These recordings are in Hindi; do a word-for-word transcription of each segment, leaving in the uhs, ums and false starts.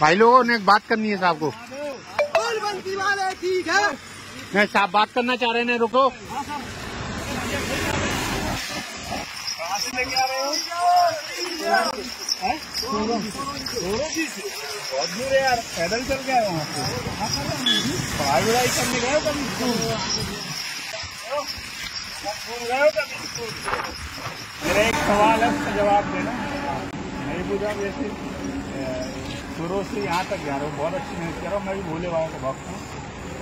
भाई लोगों ने एक बात करनी है साहब को। ठीक है नहीं साहब बात करना चाह रहे हैं, रुको। बहुत दूर है यार, पैदल चल गए वहाँ से। पढ़ाई वढ़ाई करने गए कभी स्कूल? मेरा एक सवाल है उसका जवाब देना। नहीं पूछा जैसे शुरू से यहाँ तक जा रहा हूँ, बहुत अच्छी मेहनत कर रहा हूँ। मैं भी भोले वाला का भक्त हूँ,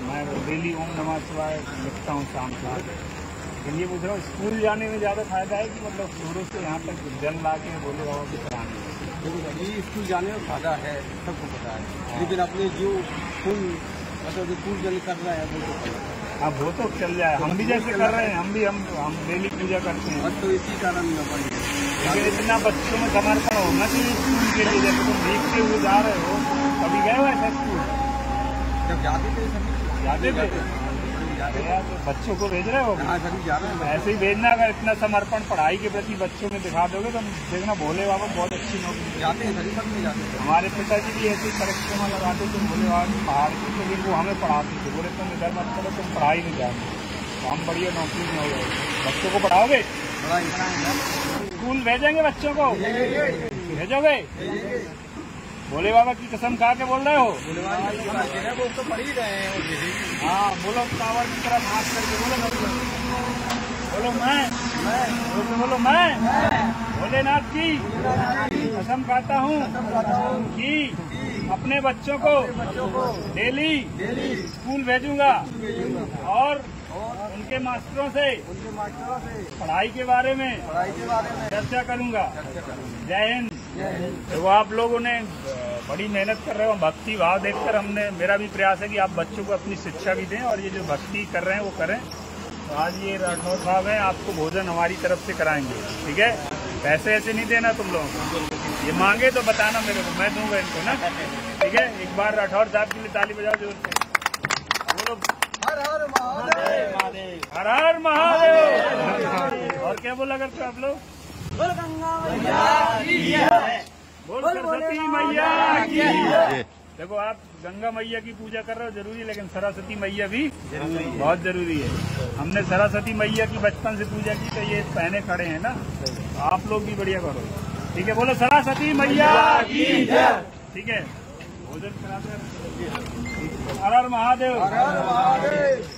मैं डेली ओम नमाज शिवाय लिखता हूँ शाम को। लेकिन ये पूछ रहा हूँ स्कूल जाने में ज़्यादा फायदा है कि मतलब शुरू से यहाँ तक जल ला के भोले बाबा की सराहना? ये स्कूल जाने में फायदा है, सबको पता है, लेकिन अपने जो फूल मतलब जो फूल जल कर रहा है वो तो हाँ वो तो चल जाए। हम भी जैसे कर रहे हैं, हम भी हम हम डेली पूजा करते हैं, तो इसी कारण लेकिन इतना बच्चों में समर्पण होना चाहिए स्कूल के लिए। जैसे तुम देखते हुए जा रहे हो, कभी गए हुआ है स्कूल? जब जाते थे जाते थे तो बच्चों को भेज रहे हो? हाँ सभी जा रहे हैं। ऐसे ही भेजना, अगर इतना समर्पण पढ़ाई के प्रति बच्चों में दिखा दोगे तो देखना भोले बाबा बहुत अच्छी नौकरी जाते हैं, सभी सब में जाते हैं। हमारे पिताजी भी ऐसी परिक्रमा लगाते थे भोले बाबा की पहाड़ की, तो फिर वो हमें पढ़ाते थे, बोले तुम इधर मत करो, तुम पढ़ाई में जाओ, हम बढ़िया नौकरी में हो गए। बच्चों को पढ़ाओगे, स्कूल भेजेंगे, बच्चों को भेजोगे? भोले बाबा की कसम खा के बोल रहे हो? हाँ बोलो, कांवर की तरफ हाथ करके बोलो, बोलो मैं बोलो मैं भोलेनाथ की कसम खाता हूँ कि अपने बच्चों को डेली स्कूल भेजूंगा और उनके मास्टरों से पढ़ाई के बारे में चर्चा करूंगा। जय हिंद। देखो आप लोगों ने बड़ी मेहनत कर रहे हो, भक्ति भाव देखकर हमने, मेरा भी प्रयास है कि आप बच्चों को अपनी शिक्षा भी दें और ये जो भक्ति कर रहे हैं वो करें। तो आज ये राठौर साहब हैं, आपको भोजन हमारी तरफ से कराएंगे, ठीक है? पैसे ऐसे नहीं देना तुम लोगों को, ये मांगे तो बताना मेरे को, मैं दूंगा इनको ना, ठीक है? एक बार राठौर साहब के लिए ताली बजाओ जोर से। हर हर महादेव, हर हर महादेव। और क्या बोला करते आप लोग? बोल गंगा मैया की जय, बोल सरस्वती मैया की जय। देखो आप गंगा मैया की पूजा कर रहे हो जरूरी, लेकिन सरस्वती मैया भी बहुत जरूरी है। हमने सरस्वती मैया की बचपन से पूजा की तो ये पहने खड़े हैं ना, आप लोग भी बढ़िया करो, ठीक है? बोलो सरस्वती मैया की जय, ठीक है? भोजन कराते हैं। हर हर महादेव, हर हर महादेव।